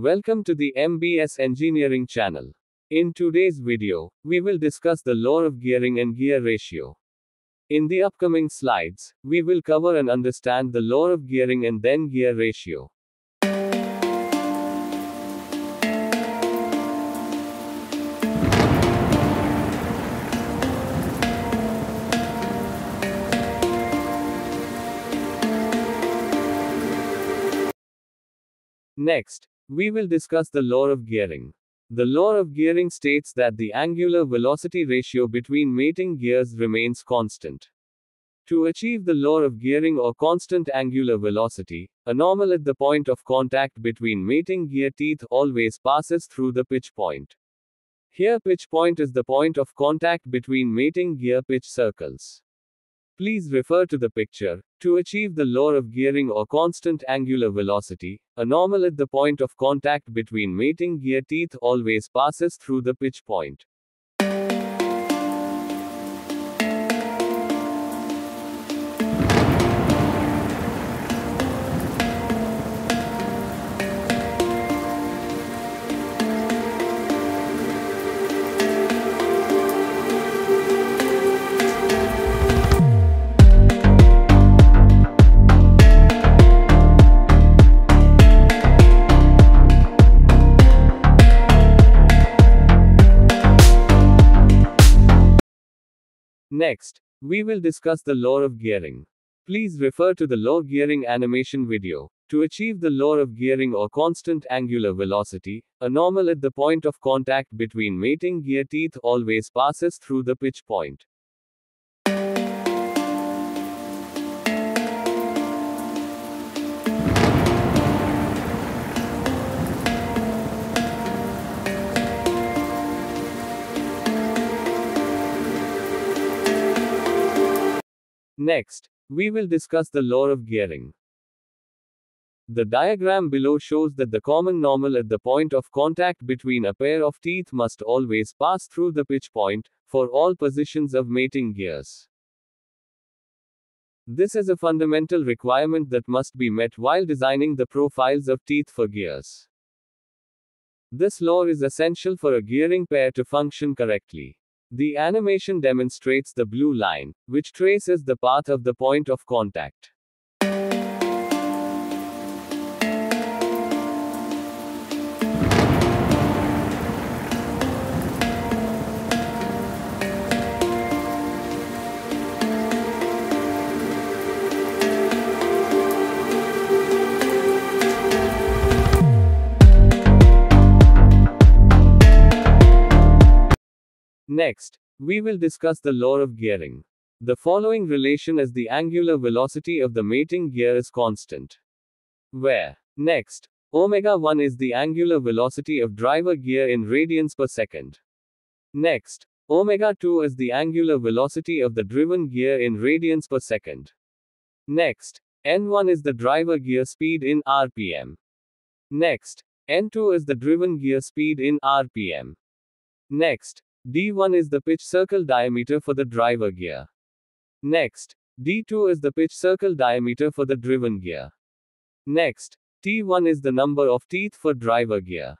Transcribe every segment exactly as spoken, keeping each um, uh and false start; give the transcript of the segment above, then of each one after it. Welcome to the M B S Engineering channel. In today's video, we will discuss the law of gearing and gear ratio. In the upcoming slides, we will cover and understand the law of gearing and then gear ratio. Next, we will discuss the law of gearing. The law of gearing states that the angular velocity ratio between mating gears remains constant. To achieve the law of gearing or constant angular velocity, a normal at the point of contact between mating gear teeth always passes through the pitch point. Here, pitch point is the point of contact between mating gear pitch circles. Please refer to the picture. To achieve the law of gearing or constant angular velocity, a normal at the point of contact between mating gear teeth always passes through the pitch point. Next, we will discuss the law of gearing. Please refer to the law of gearing animation video. To achieve the law of gearing or constant angular velocity, a normal at the point of contact between mating gear teeth always passes through the pitch point. Next, we will discuss the law of gearing. The diagram below shows that the common normal at the point of contact between a pair of teeth must always pass through the pitch point, for all positions of mating gears. This is a fundamental requirement that must be met while designing the profiles of teeth for gears. This law is essential for a gearing pair to function correctly. The animation demonstrates the blue line, which traces the path of the point of contact. Next, we will discuss the law of gearing. The following relation as the angular velocity of the mating gear is constant. Where, next, omega one is the angular velocity of driver gear in radians per second. Next, omega two is the angular velocity of the driven gear in radians per second. Next, n one is the driver gear speed in R P M. Next, n two is the driven gear speed in R P M. Next, D one is the pitch circle diameter for the driver gear. Next, D two is the pitch circle diameter for the driven gear. Next, T one is the number of teeth for driver gear.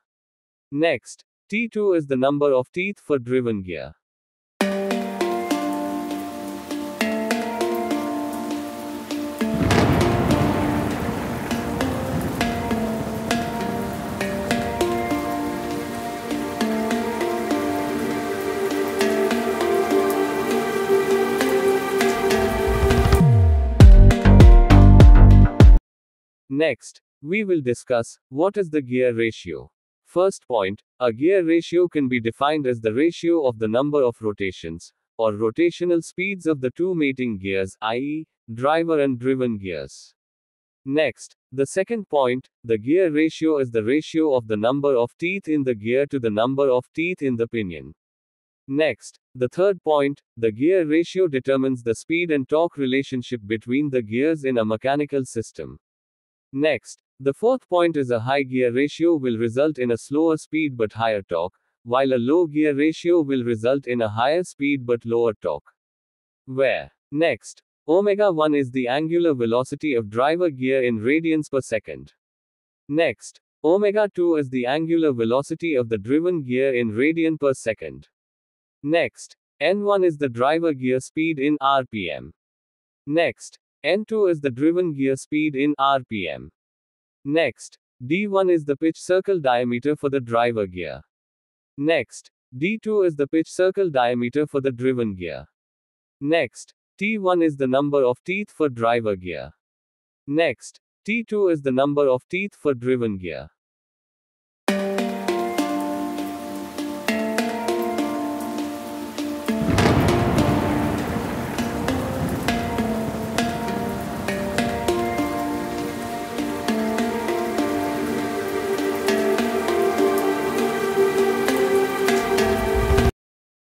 Next, T two is the number of teeth for driven gear. Next, we will discuss, what is the gear ratio? First point, a gear ratio can be defined as the ratio of the number of rotations, or rotational speeds of the two mating gears, that is, driver and driven gears. Next, the second point, the gear ratio is the ratio of the number of teeth in the gear to the number of teeth in the pinion. Next, the third point, the gear ratio determines the speed and torque relationship between the gears in a mechanical system. Next, the fourth point is a high gear ratio will result in a slower speed but higher torque, while a low gear ratio will result in a higher speed but lower torque. Where, next, omega one is the angular velocity of driver gear in radians per second. Next, Omega two is the angular velocity of the driven gear in radian per second. Next, N one is the driver gear speed in R P M. Next, N two is the driven gear speed in R P M. Next, D one is the pitch circle diameter for the driver gear. Next, D two is the pitch circle diameter for the driven gear. Next, T one is the number of teeth for driver gear. Next, T two is the number of teeth for driven gear.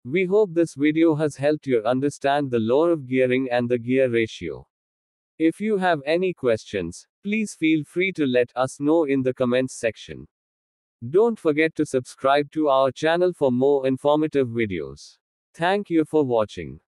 We hope this video has helped you understand the law of gearing and the gear ratio. If you have any questions, please feel free to let us know in the comments section. Don't forget to subscribe to our channel for more informative videos. Thank you for watching.